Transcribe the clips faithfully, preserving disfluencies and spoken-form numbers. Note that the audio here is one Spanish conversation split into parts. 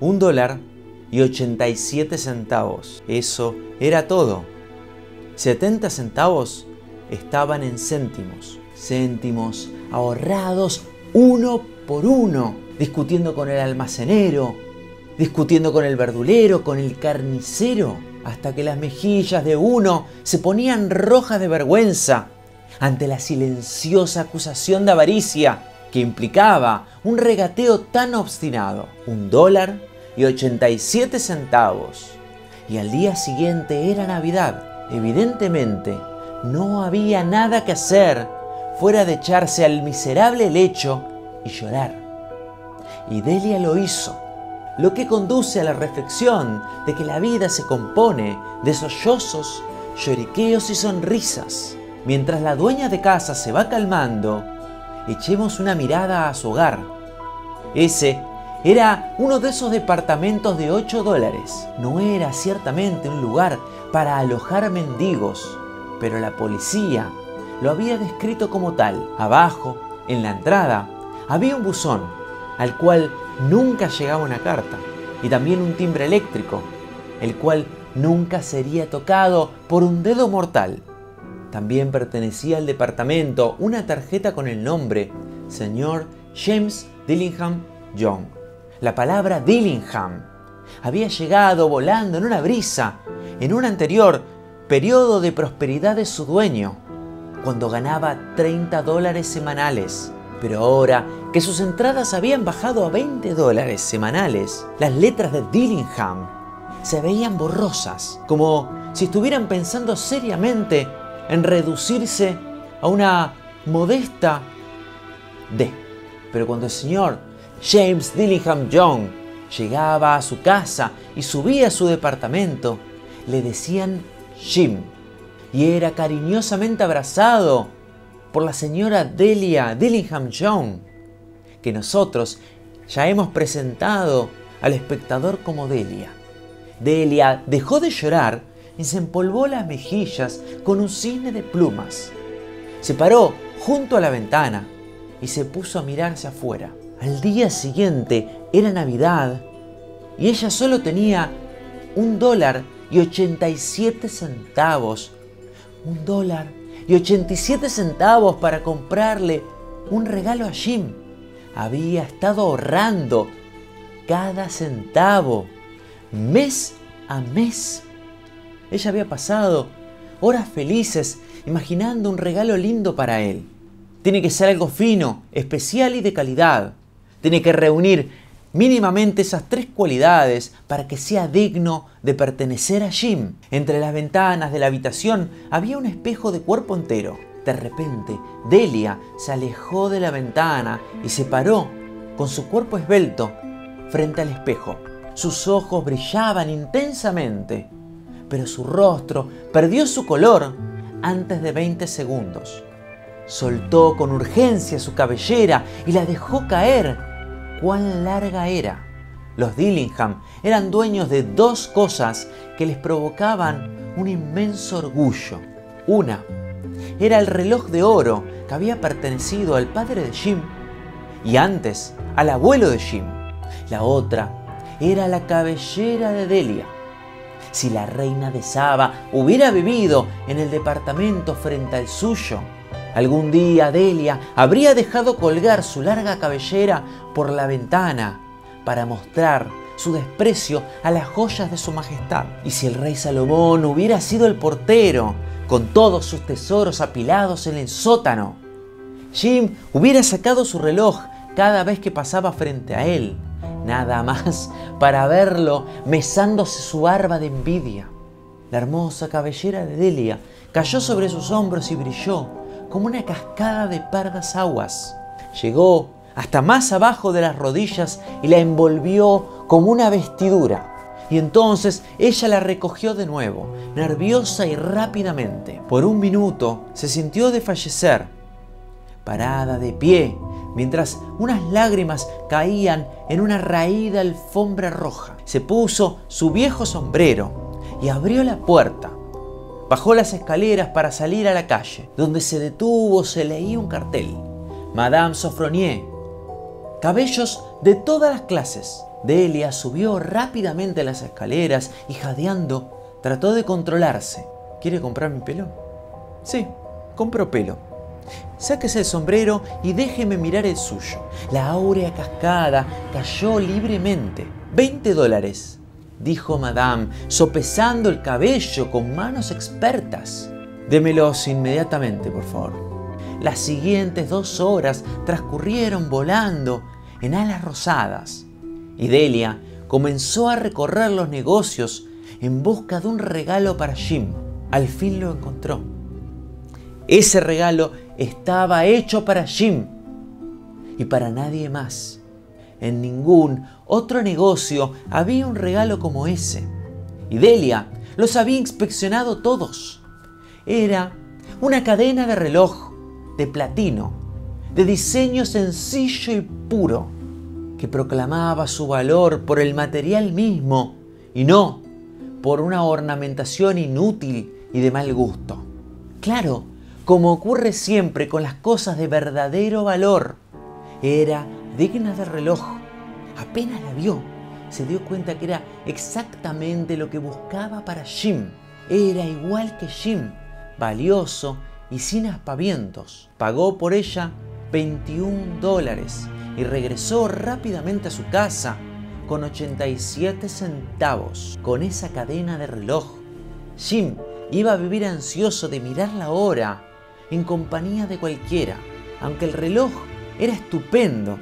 Un dólar y ochenta y siete centavos. Eso era todo. setenta centavos estaban en céntimos. Céntimos ahorrados uno por uno. Discutiendo con el almacenero. Discutiendo con el verdulero, con el carnicero. Hasta que las mejillas de uno se ponían rojas de vergüenza ante la silenciosa acusación de avaricia que implicaba un regateo tan obstinado. Un dólar y ochenta y siete centavos. Y al día siguiente era Navidad. Evidentemente, no había nada que hacer fuera de echarse al miserable lecho y llorar. Y Delia lo hizo, lo que conduce a la reflexión de que la vida se compone de sollozos, lloriqueos y sonrisas. Mientras la dueña de casa se va calmando, echemos una mirada a su hogar. Ese era uno de esos departamentos de ocho dólares. No era ciertamente un lugar para alojar mendigos, pero la policía lo había descrito como tal. Abajo, en la entrada, había un buzón al cual nunca llegaba una carta, y también un timbre eléctrico, el cual nunca sería tocado por un dedo mortal. También pertenecía al departamento una tarjeta con el nombre señor James Dillingham Young. La palabra Dillingham había llegado volando en una brisa en un anterior periodo de prosperidad de su dueño, cuando ganaba treinta dólares semanales. Pero ahora que sus entradas habían bajado a veinte dólares semanales, las letras de Dillingham se veían borrosas, como si estuvieran pensando seriamente en reducirse a una modesta D. Pero cuando el señor James Dillingham Young llegaba a su casa y subía a su departamento, le decían Jim, y era cariñosamente abrazado por la señora Delia Dillingham Young, que nosotros ya hemos presentado al espectador como Delia. Delia dejó de llorar y se empolvó las mejillas con un cisne de plumas. Se paró junto a la ventana y se puso a mirarse afuera. Al día siguiente era Navidad y ella solo tenía un dólar y ochenta y siete centavos. Un dólar y ochenta y siete centavos para comprarle un regalo a Jim. Había estado ahorrando cada centavo, mes a mes. Ella había pasado horas felices imaginando un regalo lindo para él. Tiene que ser algo fino, especial y de calidad. Tiene que reunir mínimamente esas tres cualidades para que sea digno de pertenecer a Jim. Entre las ventanas de la habitación había un espejo de cuerpo entero. De repente, Delia se alejó de la ventana y se paró con su cuerpo esbelto frente al espejo. Sus ojos brillaban intensamente, pero su rostro perdió su color antes de veinte segundos. Soltó con urgencia su cabellera y la dejó caer. ¿Cuán larga era? Los Dillingham eran dueños de dos cosas que les provocaban un inmenso orgullo. Una era el reloj de oro que había pertenecido al padre de Jim y antes al abuelo de Jim. La otra era la cabellera de Delia. Si la reina de Saba hubiera vivido en el departamento frente al suyo, algún día Delia habría dejado colgar su larga cabellera por la ventana para mostrar su desprecio a las joyas de su majestad. Y si el rey Salomón hubiera sido el portero, con todos sus tesoros apilados en el sótano, Jim hubiera sacado su reloj cada vez que pasaba frente a él, nada más para verlo mesándose su barba de envidia. La hermosa cabellera de Delia cayó sobre sus hombros y brilló como una cascada de pardas aguas. Llegó hasta más abajo de las rodillas y la envolvió como una vestidura. Y entonces ella la recogió de nuevo, nerviosa y rápidamente. Por un minuto se sintió desfallecer, parada de pie, mientras unas lágrimas caían en una raída alfombra roja. Se puso su viejo sombrero y abrió la puerta. Bajó las escaleras para salir a la calle. Donde se detuvo se leía un cartel: Madame Sophronie, cabellos de todas las clases. Delia subió rápidamente las escaleras y, jadeando, trató de controlarse. ¿Quiere comprar mi pelo? Sí, compro pelo. Sáquese el sombrero y déjeme mirar el suyo. La áurea cascada cayó libremente. veinte dólares, dijo Madame, sopesando el cabello con manos expertas. Démelos inmediatamente, por favor. Las siguientes dos horas transcurrieron volando en alas rosadas y Delia comenzó a recorrer los negocios en busca de un regalo para Jim. Al fin lo encontró. Ese regalo estaba hecho para Jim y para nadie más. En ningún otro negocio había un regalo como ese. Y Delia los había inspeccionado todos. Era una cadena de reloj de platino, de diseño sencillo y puro, que proclamaba su valor por el material mismo y no por una ornamentación inútil y de mal gusto. Claro, como ocurre siempre con las cosas de verdadero valor, era digna de reloj. Apenas la vio, se dio cuenta que era exactamente lo que buscaba para Jim. Era igual que Jim, valioso y sin aspavientos. Pagó por ella veintiún dólares y regresó rápidamente a su casa con ochenta y siete centavos. Con esa cadena de reloj, Jim iba a vivir ansioso de mirar la hora en compañía de cualquiera. Aunque el reloj era estupendo,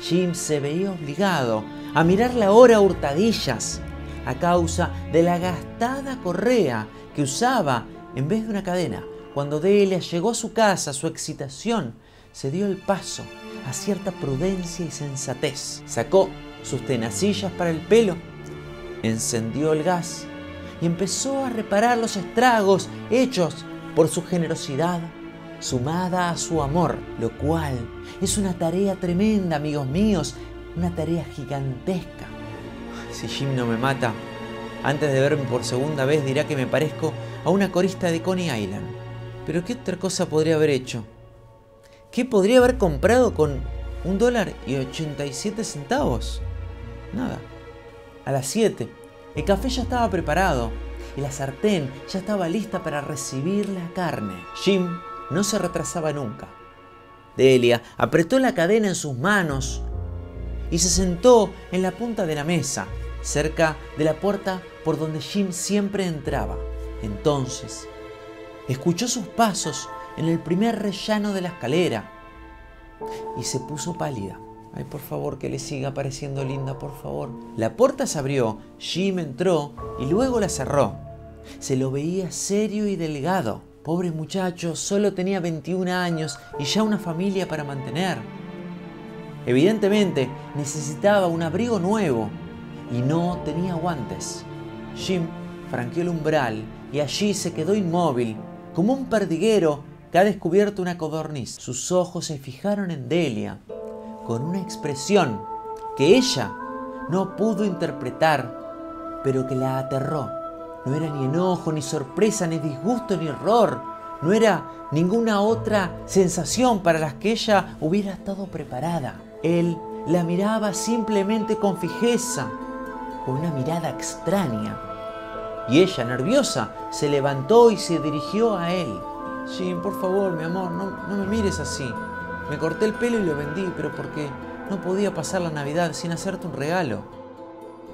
Jim se veía obligado a mirar la hora a hurtadillas a causa de la gastada correa que usaba en vez de una cadena. Cuando Delia llegó a su casa, su excitación se dio el paso a cierta prudencia y sensatez. Sacó sus tenacillas para el pelo, encendió el gas y empezó a reparar los estragos hechos por su generosidad sumada a su amor, lo cual es una tarea tremenda, amigos míos, una tarea gigantesca. Si Jim no me mata antes de verme por segunda vez, dirá que me parezco a una corista de Coney Island. Pero ¿qué otra cosa podría haber hecho? ¿Qué podría haber comprado con un dólar y ochenta y siete centavos? Nada. A las siete, el café ya estaba preparado y la sartén ya estaba lista para recibir la carne. Jim no se retrasaba nunca. Delia apretó la cadena en sus manos y se sentó en la punta de la mesa, cerca de la puerta por donde Jim siempre entraba. Entonces escuchó sus pasos en el primer rellano de la escalera y se puso pálida. Ay, por favor, que le siga pareciendo linda, por favor. La puerta se abrió, Jim entró y luego la cerró. Se lo veía serio y delgado. Pobre muchacho, solo tenía veintiún años y ya una familia para mantener. Evidentemente necesitaba un abrigo nuevo y no tenía guantes. Jim franqueó el umbral y allí se quedó inmóvil, como un perdiguero que ha descubierto una codorniz. Sus ojos se fijaron en Delia con una expresión que ella no pudo interpretar, pero que la aterró. No era ni enojo, ni sorpresa, ni disgusto, ni horror. No era ninguna otra sensación para las que ella hubiera estado preparada. Él la miraba simplemente con fijeza, con una mirada extraña. Y ella, nerviosa, se levantó y se dirigió a él. Jim, por favor, mi amor, no, no me mires así. Me corté el pelo y lo vendí, pero porque no podía pasar la Navidad sin hacerte un regalo.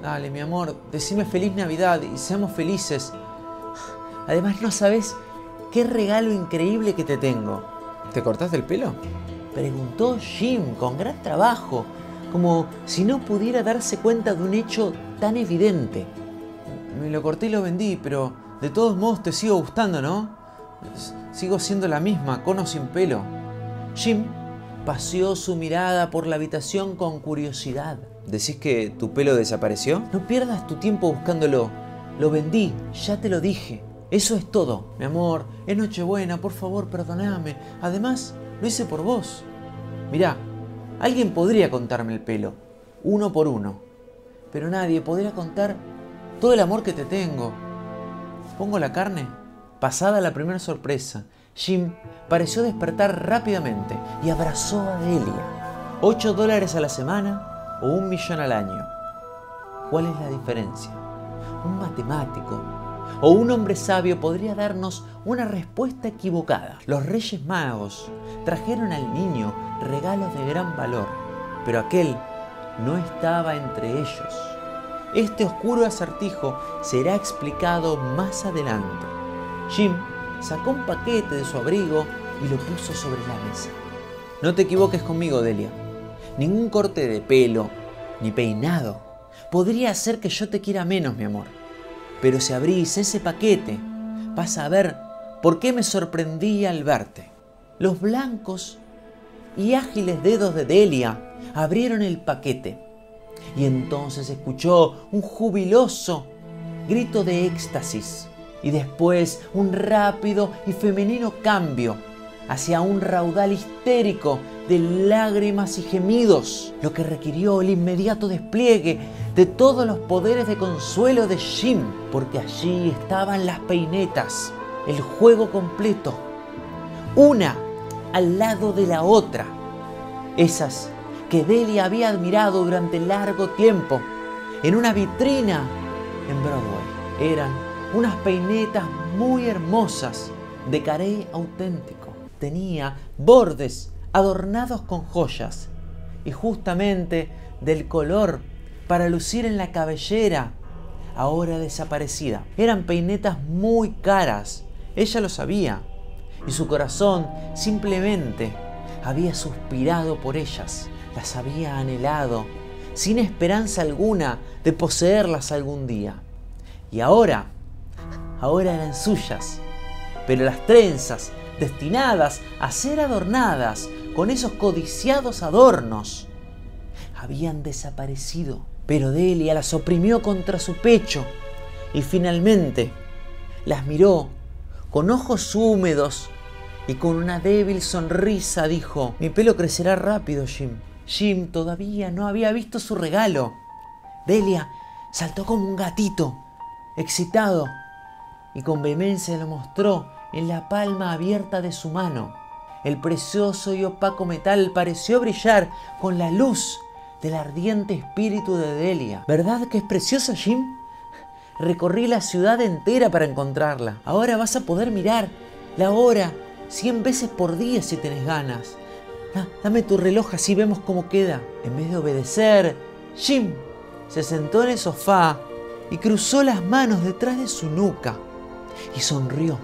Dale, mi amor, decime feliz Navidad y seamos felices. Además, no sabes qué regalo increíble que te tengo. ¿Te cortaste el pelo?, preguntó Jim con gran trabajo, como si no pudiera darse cuenta de un hecho tan evidente. Me lo corté y lo vendí, pero de todos modos te sigo gustando, ¿no? Sigo siendo la misma, con o sin pelo. Jim paseó su mirada por la habitación con curiosidad. ¿Decís que tu pelo desapareció? No pierdas tu tiempo buscándolo. Lo vendí, ya te lo dije. Eso es todo. Mi amor, es Nochebuena, por favor, perdoname. Además, lo hice por vos. Mirá, alguien podría contarme el pelo, uno por uno. Pero nadie podría contar todo el amor que te tengo. ¿Pongo la carne? Pasada la primera sorpresa, Jim pareció despertar rápidamente y abrazó a Delia. Ocho dólares a la semana o un millón al año? ¿Cuál es la diferencia? Un matemático o un hombre sabio podría darnos una respuesta equivocada. Los Reyes Magos trajeron al niño regalos de gran valor, pero aquel no estaba entre ellos. Este oscuro acertijo será explicado más adelante. Jim sacó un paquete de su abrigo y lo puso sobre la mesa. No te equivoques conmigo, Delia. Ningún corte de pelo ni peinado podría hacer que yo te quiera menos, mi amor. Pero si abrís ese paquete, vas a ver por qué me sorprendí al verte. Los blancos y ágiles dedos de Delia abrieron el paquete y entonces escuchó un jubiloso grito de éxtasis y después un rápido y femenino cambio hacia un raudal histérico de lágrimas y gemidos, lo que requirió el inmediato despliegue de todos los poderes de consuelo de Jim, porque allí estaban las peinetas, el juego completo, una al lado de la otra, esas que Delia había admirado durante largo tiempo en una vitrina en Broadway. Eran unas peinetas muy hermosas, de carey auténtico. Tenía bordes adornados con joyas y justamente del color para lucir en la cabellera ahora desaparecida. Eran peinetas muy caras, ella lo sabía, y su corazón simplemente había suspirado por ellas. Las había anhelado sin esperanza alguna de poseerlas algún día. Y ahora, ahora eran suyas, pero las trenzas destinadas a ser adornadas con esos codiciados adornos habían desaparecido. Pero Delia las oprimió contra su pecho y finalmente las miró con ojos húmedos y con una débil sonrisa dijo: mi pelo crecerá rápido, Jim. Jim todavía no había visto su regalo. Delia saltó como un gatito, excitado, y con vehemencia lo mostró en la palma abierta de su mano. El precioso y opaco metal pareció brillar con la luz del ardiente espíritu de Delia. ¿Verdad que es precioso, Jim? Recorrí la ciudad entera para encontrarla. Ahora vas a poder mirar la hora cien veces por día si tenés ganas. Ah, dame tu reloj, así vemos cómo queda. En vez de obedecer, Jim se sentó en el sofá y cruzó las manos detrás de su nuca y sonrió.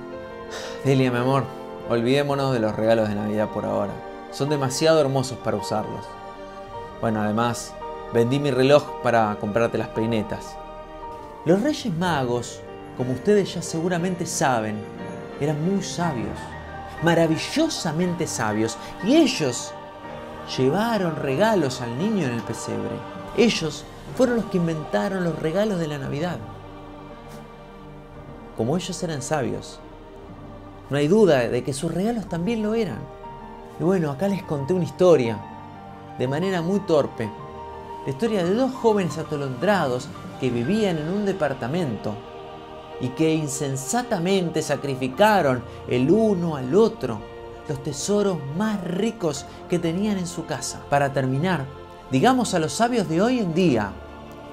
Delia, mi amor, olvidémonos de los regalos de Navidad por ahora. Son demasiado hermosos para usarlos. Bueno, además, vendí mi reloj para comprarte las peinetas. Los Reyes Magos, como ustedes ya seguramente saben, eran muy sabios, maravillosamente sabios, y ellos llevaron regalos al niño en el pesebre. Ellos fueron los que inventaron los regalos de la Navidad. Como ellos eran sabios, no hay duda de que sus regalos también lo eran. Y bueno, acá les conté una historia, de manera muy torpe. La historia de dos jóvenes atolondrados que vivían en un departamento y que insensatamente sacrificaron el uno al otro los tesoros más ricos que tenían en su casa. Para terminar, digamos a los sabios de hoy en día,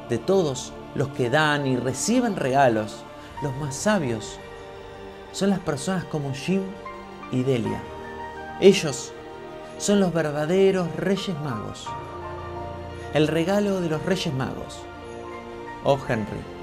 de todos los que dan y reciben regalos, los más sabios son las personas como Jim y Delia. Ellos son los verdaderos Reyes Magos. El regalo de los Reyes Magos. O. Henry.